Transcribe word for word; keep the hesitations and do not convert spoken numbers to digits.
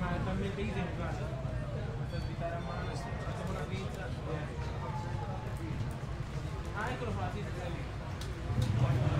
ma è talmente easy in casa per evitare a mano, è come una pizza. Ah, eccolo qua, la pizza è lì.